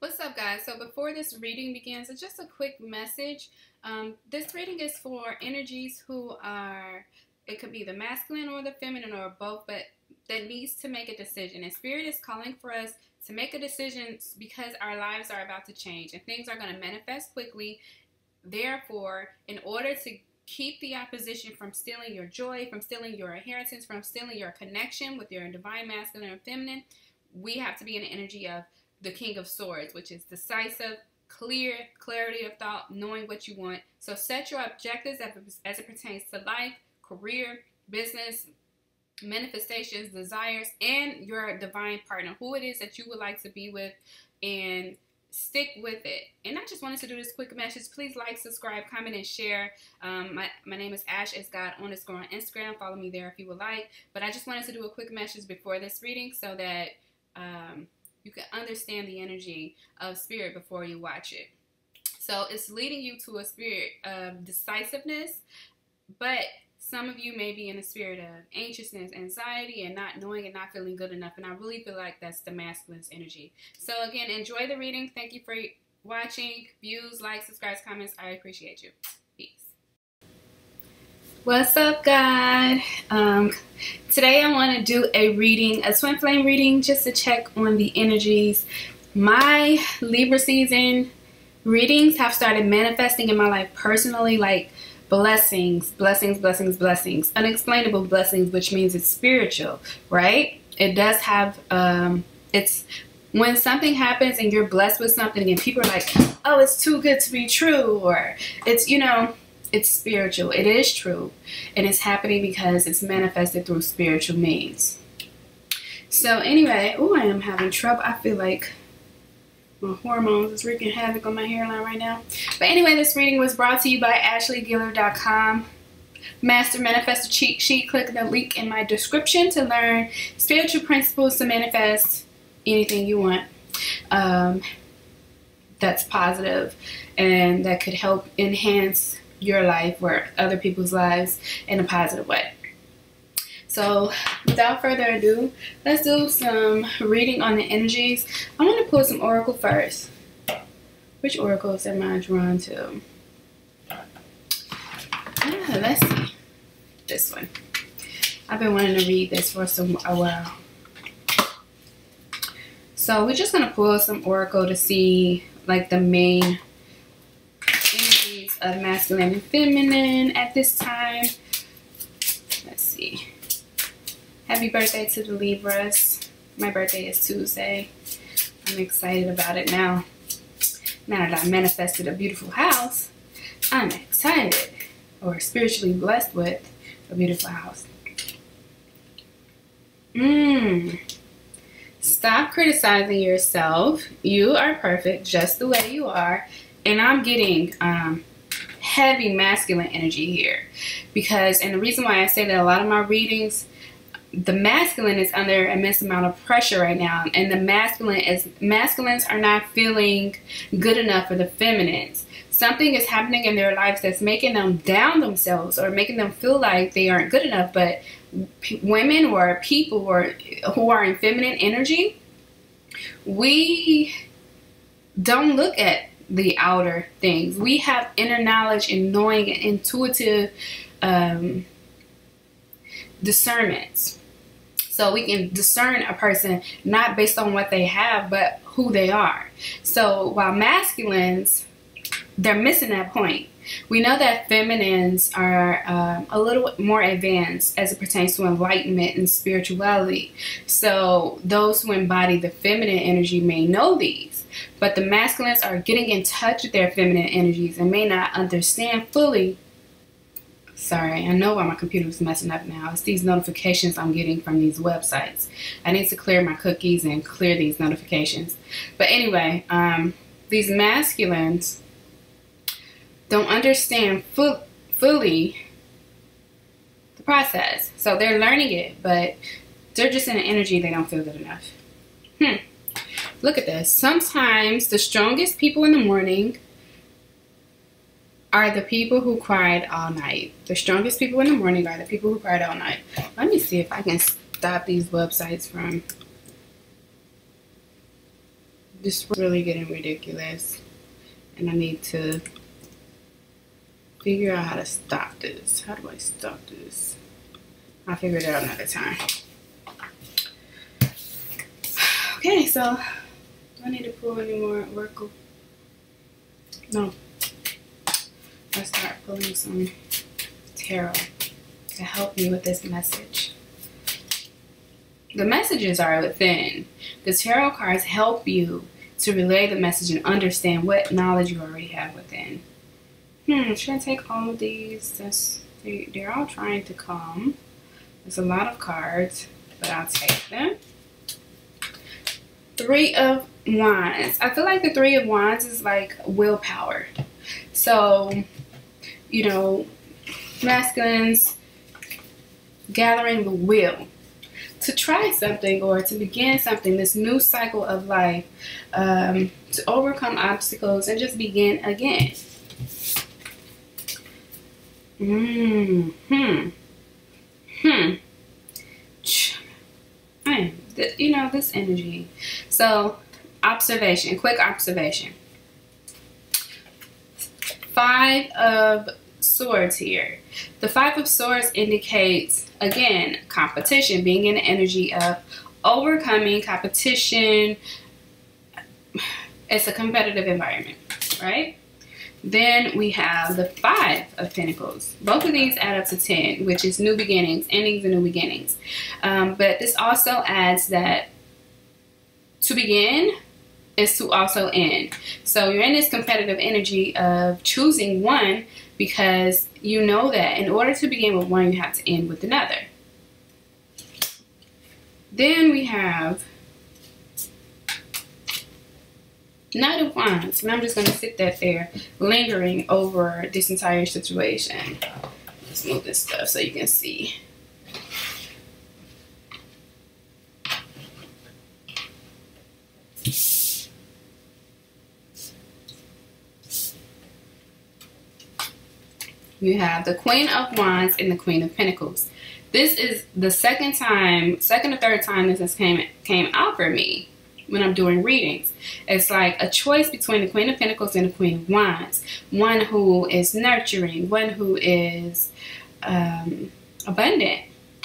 What's up, guys? So before this reading begins, it's just a quick message. This reading is for energies who are, it could be the masculine or the feminine or both, but that needs to make a decision. And Spirit is calling for us to make a decision because our lives are about to change and things are going to manifest quickly. Therefore, in order to keep the opposition from stealing your joy, from stealing your inheritance, from stealing your connection with your divine masculine and feminine, we have to be in the energy of the King of Swords, which is decisive, clear, clarity of thought, knowing what you want. So set your objectives as it pertains to life, career, business, manifestations, desires, and your divine partner, who it is that you would like to be with, and stick with it. And I just wanted to do this quick message. Please like, subscribe, comment, and share. My name is Ash, it's God_on Instagram. Follow me there if you would like. But I just wanted to do a quick message before this reading so that you can understand the energy of Spirit before you watch it. So it's leading you to a spirit of decisiveness, but some of you may be in a spirit of anxiousness, anxiety, and not knowing and not feeling good enough. And I really feel like that's the masculine's energy. So again, enjoy the reading. Thank you for watching. Views, likes, subscribes, comments. I appreciate you. Peace. What's up, God? Today I want to do a reading, a twin flame reading, just to check on the energies. My Libra season readings have started manifesting in my life personally, like blessings, blessings, blessings, blessings, unexplainable blessings, which means it's spiritual, right? It does have, it's when something happens and you're blessed with something and people are like, oh, it's too good to be true, or it's, you know, it's spiritual. It is true, and it's happening because it's manifested through spiritual means. So anyway, oh, I am having trouble. I feel like my hormones is wreaking havoc on my hairline right now. But anyway, this reading was brought to you by AshleyGuillard.com. Master Manifestor Cheat Sheet. Click the link in my description to learn spiritual principles to manifest anything you want. That's positive and that could help enhance your life or other people's lives in a positive way. So without further ado, let's do some reading on the energies. I want to pull some oracle first. Which oracles am I drawn to? Let's see. This one. I've been wanting to read this for a while. So we're just going to pull some oracle to see like the main energies of masculine and feminine at this time. Let's see. Happy birthday to the Libras. My birthday is Tuesday. I'm excited about it now. Now that I manifested a beautiful house, I'm excited or spiritually blessed with a beautiful house. Stop criticizing yourself. You are perfect just the way you are. And I'm getting heavy masculine energy here. Because, and the reason why I say that a lot of my readings, the masculine is under an immense amount of pressure right now, and the masculines are not feeling good enough for the feminines. Something is happening in their lives that's making them down themselves or making them feel like they aren't good enough. But women or people or who are in feminine energy, we don't look at the outer things. We have inner knowledge and knowing and intuitive discernments. So we can discern a person not based on what they have, but who they are. So while masculines, they're missing that point. We know that feminines are a little more advanced as it pertains to enlightenment and spirituality. So those who embody the feminine energy may know these, but the masculines are getting in touch with their feminine energies and may not understand fully. Sorry, I know why my computer is messing up now. It's these notifications I'm getting from these websites. I need to clear my cookies and clear these notifications. But anyway, these masculines don't understand fully the process. So they're learning it, but they're just in an energy they don't feel good enough. Look at this. Sometimes the strongest people in the morning are the people who cried all night. The strongest people in the morning are the people who cried all night. Let me see if I can stop these websites from this is really getting ridiculous, and I need to figure out how to stop this. How do I stop this? I'll figure it out another time. Okay, so do I need to pull any more Oracle? No. I start pulling some tarot to help me with this message. The messages are within. The tarot cards help you to relay the message and understand what knowledge you already have within. Should I take all of these? They're all trying to come. There's a lot of cards, but I'll take them. Three of Wands. I feel like the Three of Wands is like willpower. So, you know, masculines gathering the will to try something or to begin something, this new cycle of life, to overcome obstacles and just begin again. You know, this energy. So, observation, quick observation. Five of Swords here. The Five of Swords indicates, again, competition, being in the energy of overcoming competition. It's a competitive environment, right? Then we have the Five of Pentacles. Both of these add up to 10, which is new beginnings, endings, and new beginnings. But this also adds that to begin is to also end. So you're in this competitive energy of choosing one because you know that in order to begin with one, you have to end with another. Then we have Knight of Wands, and I'm just going to sit that there lingering over this entire situation. Let's move this stuff so you can see. You have the Queen of Wands and the Queen of Pentacles. This is the second or third time this has came out for me when I'm doing readings. It's like a choice between the Queen of Pentacles and the Queen of Wands. One who is nurturing, one who is abundant,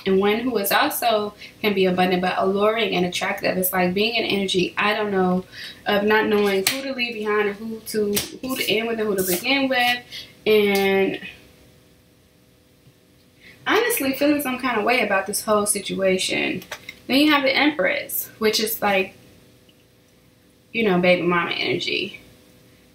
and one who is also can be abundant but alluring and attractive. It's like being in energy, I don't know, of not knowing who to leave behind and who to end with and who to begin with. And honestly feeling some kind of way about this whole situation. Then you have the Empress, which is like, you know, baby mama energy.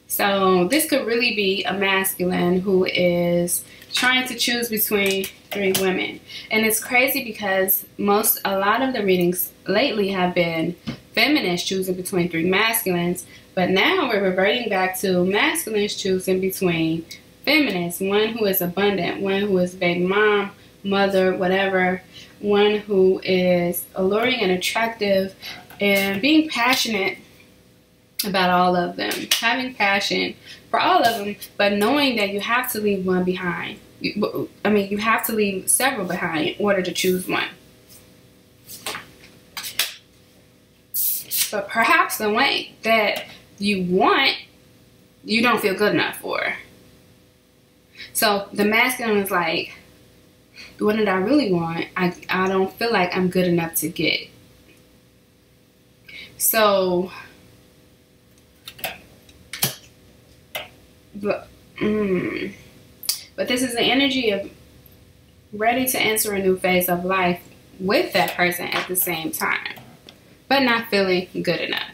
So this could really be a masculine who is trying to choose between three women. And it's crazy because a lot of the readings lately have been feminists choosing between three masculines, but now we're reverting back to masculines choosing between feminists, one who is abundant, one who is baby mom, mother, whatever, one who is alluring and attractive and being passionate about all of them, having passion for all of them, but knowing that you have to leave one behind. I mean, you have to leave several behind in order to choose one. But perhaps the one that you want, you don't feel good enough for. So the masculine is like, what did I really want? I don't feel like I'm good enough to get. So, but this is the energy of ready to enter a new phase of life with that person at the same time, but not feeling good enough.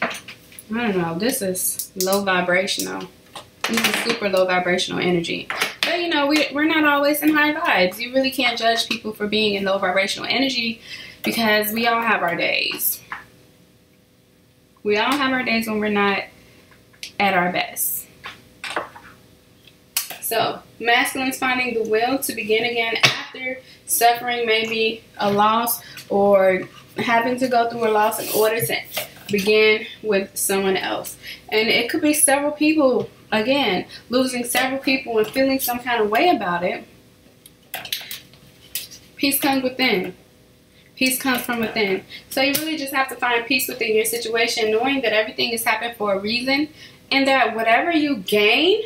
I don't know, this is low vibrational. This is super low vibrational energy. But you know, we're not always in high vibes. You really can't judge people for being in low vibrational energy because we all have our days. We all have our days when we're not at our best. So, masculines finding the will to begin again after suffering maybe a loss or having to go through a loss in order to begin with someone else. And it could be several people, again, losing several people and feeling some kind of way about it. Peace comes within. Peace comes from within. So you really just have to find peace within your situation, knowing that everything has happened for a reason, and that whatever you gain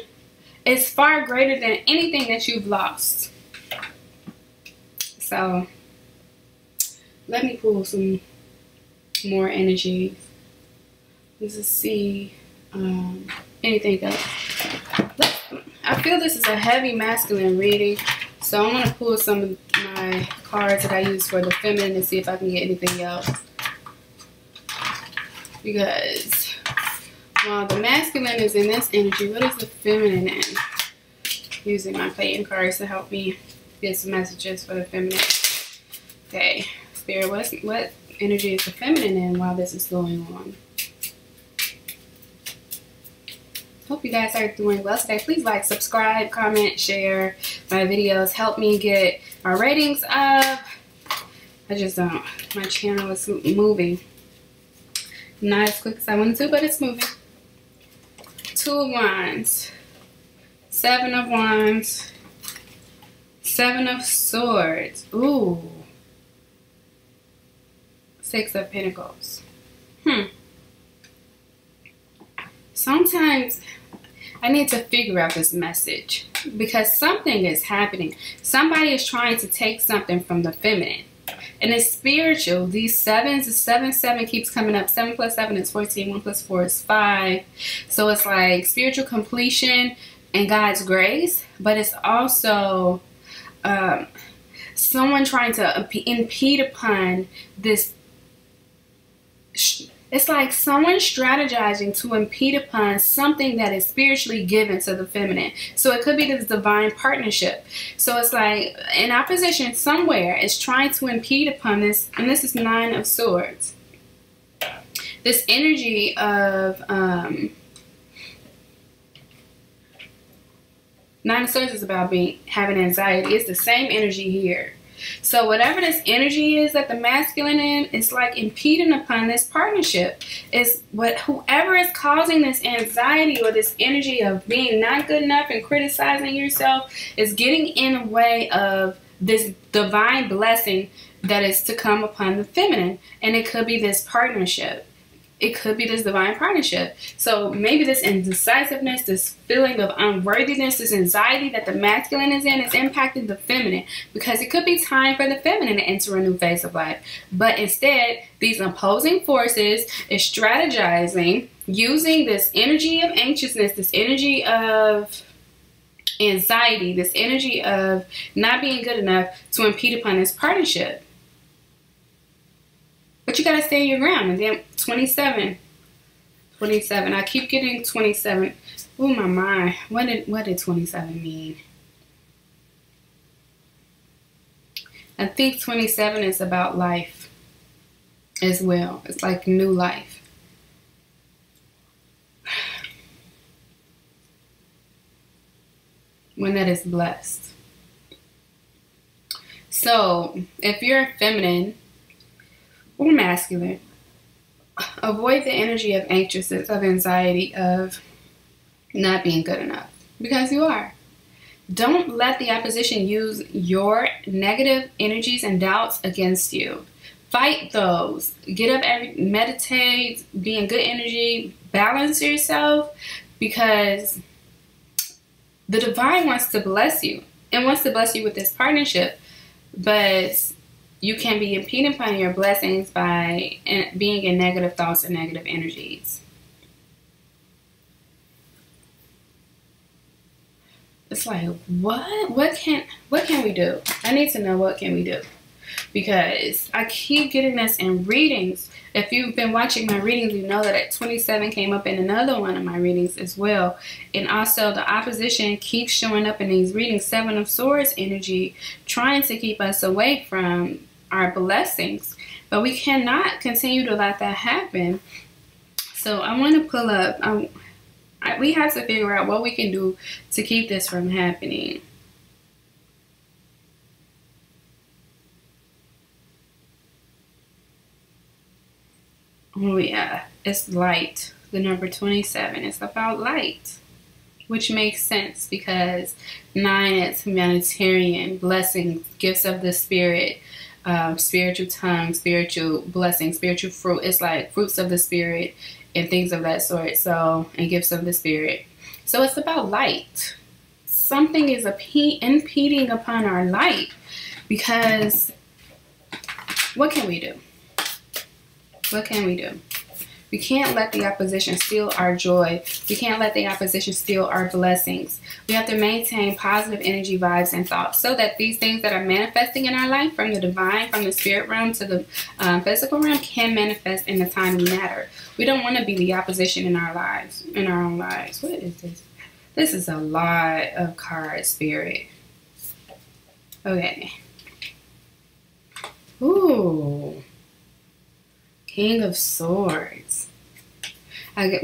is far greater than anything that you've lost. So let me pull some more energies. Let's just see anything else. I feel this is a heavy masculine reading, so I'm going to pull some of my cards that I use for the feminine and see if I can get anything else. Because while the masculine is in this energy, what is the feminine in? Using my playing cards to help me get some messages for the feminine. Okay, Spirit, what energy is the feminine in while this is going on? Hope you guys are doing well today. Please like, subscribe, comment, share my videos. Help me get my ratings up. I just don't. My channel is moving. Not as quick as I wanted to, but it's moving. 2 of Wands. 7 of Wands. 7 of Swords. Ooh. 6 of Pentacles. Sometimes I need to figure out this message, because something is happening. Somebody is trying to take something from the feminine, and it's spiritual. These 7s, the 7, 7 keeps coming up. 7 plus 7 is 14. 1 plus 4 is 5. So it's like spiritual completion and God's grace, but it's also someone trying to impede upon this. It's like someone strategizing to impede upon something that is spiritually given to the feminine. So it could be this divine partnership. So it's like an opposition somewhere is trying to impede upon this. And this is 9 of Swords. This energy of 9 of Swords is about having anxiety. It's the same energy here. So whatever this energy is that the masculine in, it's like impeding upon this partnership. It's whoever is causing this anxiety or this energy of being not good enough and criticizing yourself is getting in the way of this divine blessing that is to come upon the feminine. And it could be this partnership. It could be this divine partnership. So maybe this indecisiveness, this feeling of unworthiness, this anxiety that the masculine is in is impacting the feminine, because it could be time for the feminine to enter a new phase of life. But instead, these opposing forces is strategizing, using this energy of anxiousness, this energy of anxiety, this energy of not being good enough to impede upon this partnership. But you got to stay your ground. And then 27. I keep getting 27. Oh my mind. What did 27 mean? I think 27 is about life as well. It's like new life. One that is blessed. So if you're feminine or masculine, avoid the energy of anxiousness, of anxiety, of not being good enough, because you are. Don't let the opposition use your negative energies and doubts against you. Fight those. Get up, meditate, be in good energy, balance yourself, because the divine wants to bless you and wants to bless you with this partnership, but you can be impeding upon your blessings by being in negative thoughts and negative energies. It's like, what? What can we do? I need to know what can we do, because I keep getting this in readings. If you've been watching my readings, you know that at 27 came up in another one of my readings as well. And also the opposition keeps showing up in these readings. 7 of Swords energy trying to keep us away from our blessings. But we cannot continue to let that happen. So I want to pull up. We have to figure out what we can do to keep this from happening. Oh yeah, it's light. The number 27 is about light, which makes sense, because 9 is humanitarian, blessings, gifts of the spirit, spiritual tongue, spiritual blessing, spiritual fruit. It's like fruits of the spirit and things of that sort. So, and gifts of the spirit. So it's about light. Something is impeding upon our light, because what can we do? What can we do? We can't let the opposition steal our joy. We can't let the opposition steal our blessings. We have to maintain positive energy, vibes, and thoughts, so that these things that are manifesting in our life, from the divine, from the spirit realm to the physical realm, can manifest in a timely manner. We don't want to be the opposition in our lives, in our own lives. What is this? This is a lot of cards, spirit. Okay. Ooh. King of Swords.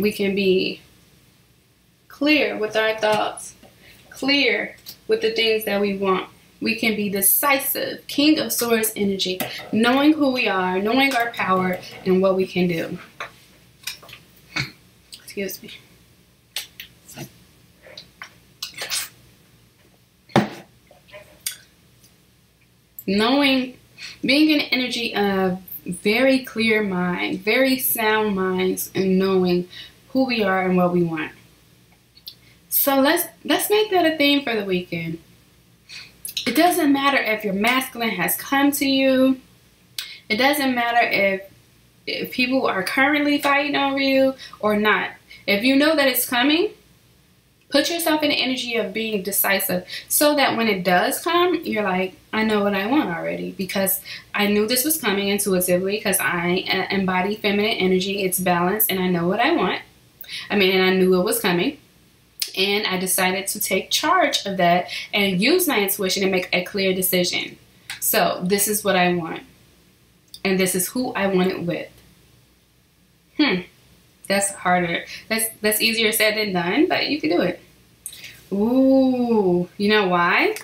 We can be clear with our thoughts, clear with the things that we want. We can be decisive. King of Swords energy. Knowing who we are, knowing our power, and what we can do. Excuse me. Knowing, being in the energy of very clear mind, very sound minds, and knowing who we are and what we want. So let's make that a theme for the weekend. It doesn't matter if your masculine has come to you. It doesn't matter if people are currently fighting over you or not. If you know that it's coming, put yourself in the energy of being decisive, so that when it does come, you're like, I know what I want already, because I knew this was coming intuitively, because I embody feminine energy. It's balanced, and I know what I want. I mean, and I knew it was coming, and I decided to take charge of that and use my intuition to make a clear decision. So this is what I want, and this is who I want it with. That's harder. That's easier said than done, but you can do it. Ooh, you know why?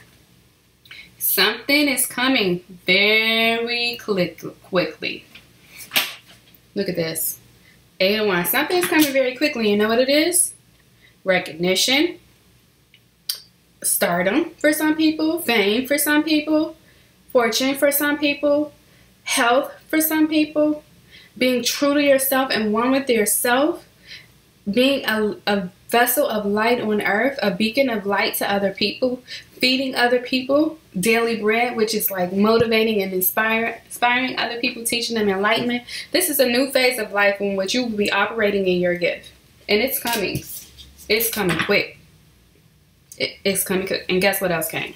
Something is coming very quickly. Look at this. 8 of Wands. Something is coming very quickly. You know what it is? Recognition. Stardom for some people. Fame for some people. Fortune for some people. Health for some people. Being true to yourself and one with yourself. Being a vessel of light on earth, a beacon of light to other people. Feeding other people daily bread, which is like motivating and inspiring other people, teaching them enlightenment. This is a new phase of life in which you will be operating in your gift. And it's coming. It's coming quick. It's coming quick. And guess what else came?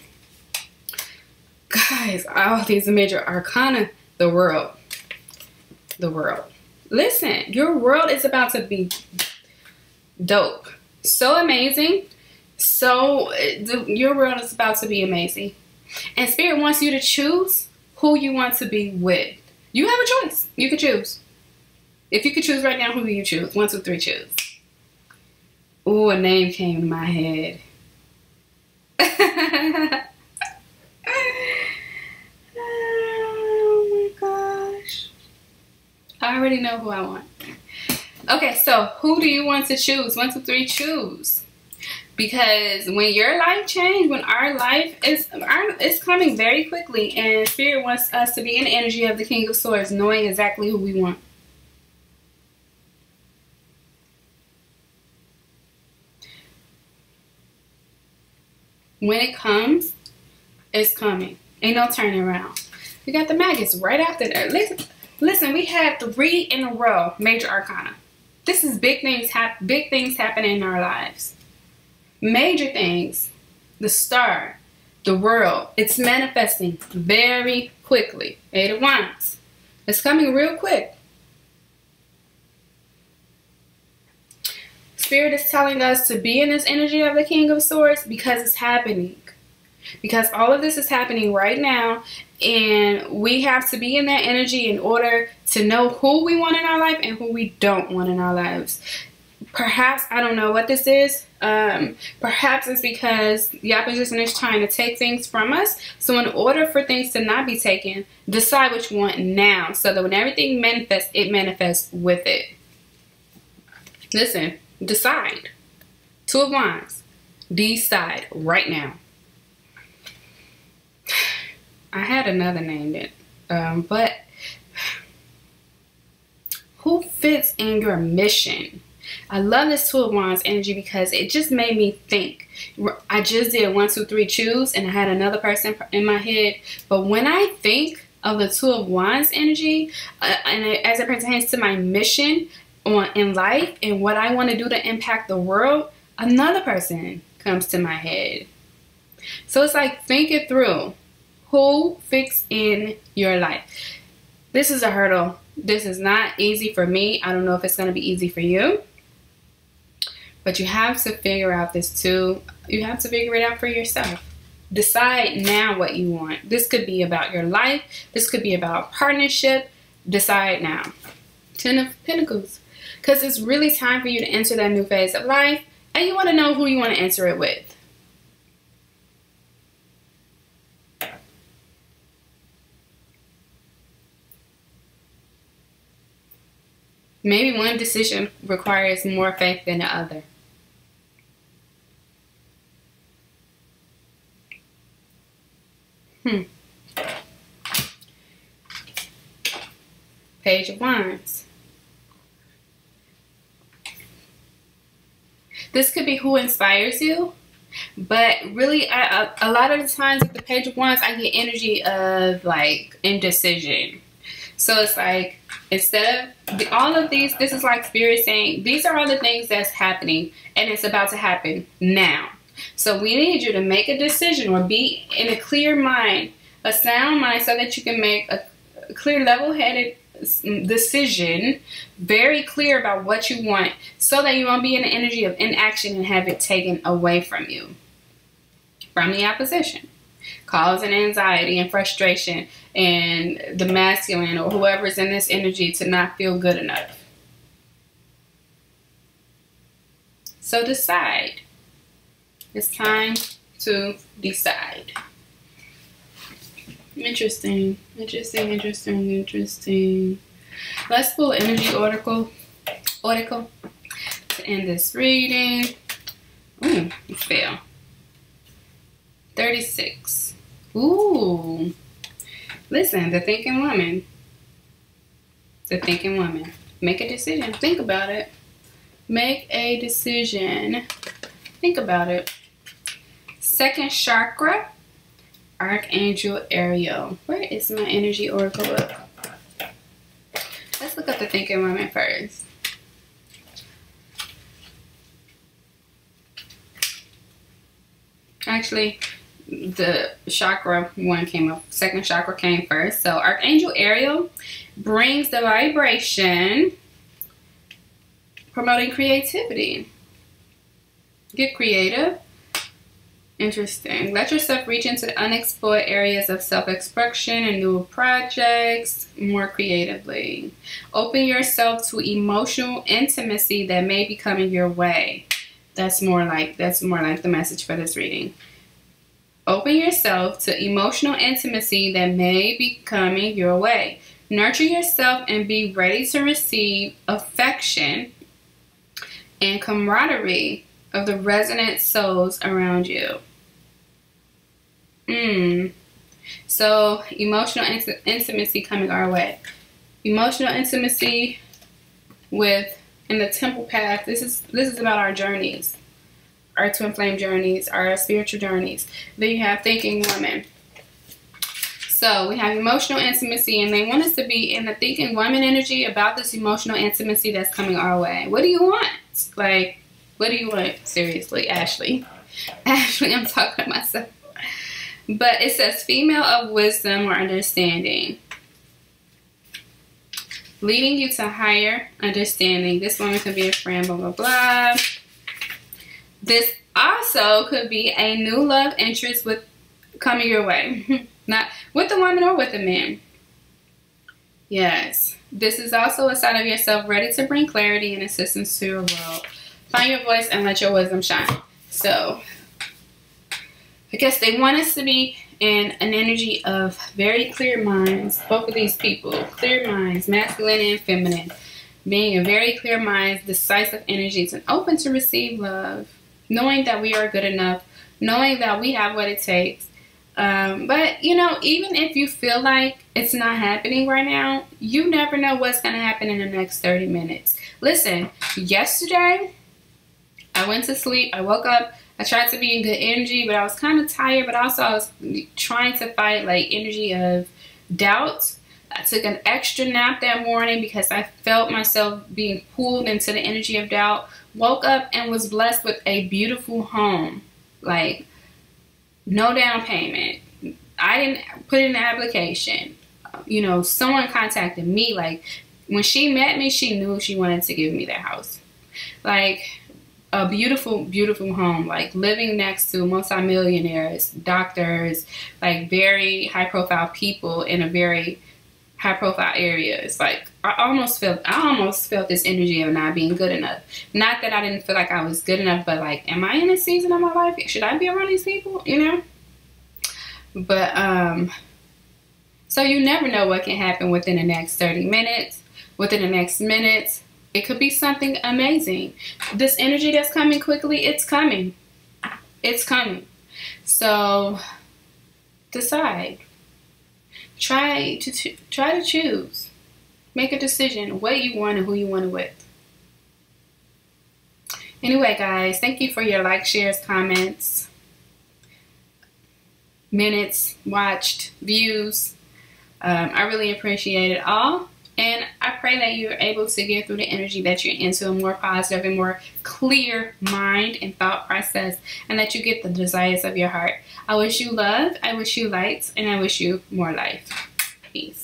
Guys, all these major arcana, the world. The world. Listen, your world is about to be dope. So amazing. So your world is about to be amazing. And Spirit wants you to choose who you want to be with. You have a choice. You can choose. If you could choose right now, who do you choose? 1, 2, 3, choose. Ooh, a name came to my head. I already know who I want. Okay, so who do you want to choose? 1, 2, 3, choose. Because when your life changes, when our life is, it's coming very quickly, and Spirit wants us to be in the energy of the King of Swords, knowing exactly who we want. When it comes, it's coming. Ain't no turning around. We got the maggots right after that. Listen, we had 3 in a row, major arcana. This is big things happening in our lives. Major things, the star, the world. It's manifesting very quickly. 8 of Wands. It's coming real quick. Spirit is telling us to be in this energy of the King of Swords, because it's happening. Because all of this is happening right now, and we have to be in that energy in order to know who we want in our life and who we don't want in our lives. Perhaps, I don't know what this is, perhaps it's because the opposition is trying to take things from us. So in order for things to not be taken, decide what you want now, so that when everything manifests, it manifests with it. Listen, decide. 2 of Wands. Decide right now. I had another name that But who fits in your mission? I love this Two of Wands energy because it just made me think. I just did 1, 2, 3 choose, and I had another person in my head. But when I think of the Two of Wands energy, and as it pertains to my mission in life and what I want to do to impact the world, another person comes to my head. So it's like, think it through. Who fits in your life? This is a hurdle. This is not easy for me. I don't know if it's going to be easy for you. But you have to figure out this too. You have to figure it out for yourself. Decide now what you want. This could be about your life. This could be about partnership. Decide now. 10 of Pentacles. Because it's really time for you to enter that new phase of life. And you want to know who you want to enter it with. Maybe one decision requires more faith than the other. Page of Wands. This could be who inspires you, but really a lot of the times with the Page of Wands, I get energy of like indecision. So it's like, instead of all of these, this is like Spirit saying, these are all the things that's happening and it's about to happen now. So we need you to make a decision or be in a clear mind, a sound mind, so that you can make a clear, level-headed decision, very clear about what you want, so that you won't be in the energy of inaction and have it taken away from you. From the opposition. Causing anxiety and frustration and the masculine or whoever's in this energy to not feel good enough. So decide. It's time to decide. Interesting, interesting, interesting, interesting. Let's pull energy oracle to end this reading. Ooh, it fell. 36. Ooh. Listen, the thinking woman. The thinking woman. Make a decision. Think about it. Make a decision. Think about it. Second chakra, Archangel Ariel. Where is my energy oracle book? Let's look up the thinking woman first. Actually, the chakra one came up, second chakra came first. So Archangel Ariel brings the vibration, promoting creativity. Get creative. Interesting. Let yourself reach into unexplored areas of self-expression and new projects more creatively. Open yourself to emotional intimacy that may be coming your way. That's more like the message for this reading. Open yourself to emotional intimacy that may be coming your way. Nurture yourself and be ready to receive affection and camaraderie of the resonant souls around you. So emotional intimacy coming our way. Emotional intimacy with, in the Temple Path, this is about our journeys. Our twin flame journeys, our spiritual journeys. Then you have thinking woman. So we have emotional intimacy, and they want us to be in the thinking woman energy about this emotional intimacy that's coming our way. What do you want? Like, what do you want? Seriously, Ashley. Ashley, I'm talking to myself. But it says female of wisdom or understanding. Leading you to higher understanding. This woman could be a friend, blah, blah, blah. This also could be a new love interest with coming your way. Not with a woman or with a man. Yes. This is also a side of yourself ready to bring clarity and assistance to your world. Find your voice and let your wisdom shine. So, I guess they want us to be in an energy of very clear minds. Both of these people, clear minds, masculine and feminine. Being in very clear minds, decisive energies, and open to receive love. Knowing that we are good enough, knowing that we have what it takes, But, you know, even if you feel like it's not happening right now, you never know what's going to happen in the next 30 minutes. Listen, yesterday I went to sleep. I woke up. I tried to be in good energy, but I was kind of tired. But also I was trying to fight like energy of doubt. I took an extra nap that morning because I felt myself being pulled into the energy of doubt. Woke up and was blessed with a beautiful home. Like, no down payment. I didn't put in an application. You know, someone contacted me. Like, when she met me, she knew she wanted to give me that house. Like, a beautiful, beautiful home. Like, living next to multimillionaires, doctors, like, very high-profile people in a very high-profile area. It's like, I almost felt this energy of not being good enough. Not that I didn't feel like I was good enough, but like, am I in a season of my life? Should I be around these people? You know? But, so you never know what can happen within the next 30 minutes. Within the next minutes, it could be something amazing. This energy that's coming quickly, it's coming. It's coming. So, decide. Try to choose. Make a decision what you want and who you want it with. Anyway, guys, thank you for your likes, shares, comments, minutes watched, views. I really appreciate it all, and I pray that you're able to get through the energy that you're into a more positive and more clear mind and thought process, and that you get the desires of your heart. I wish you love, I wish you lights, and I wish you more life. Peace.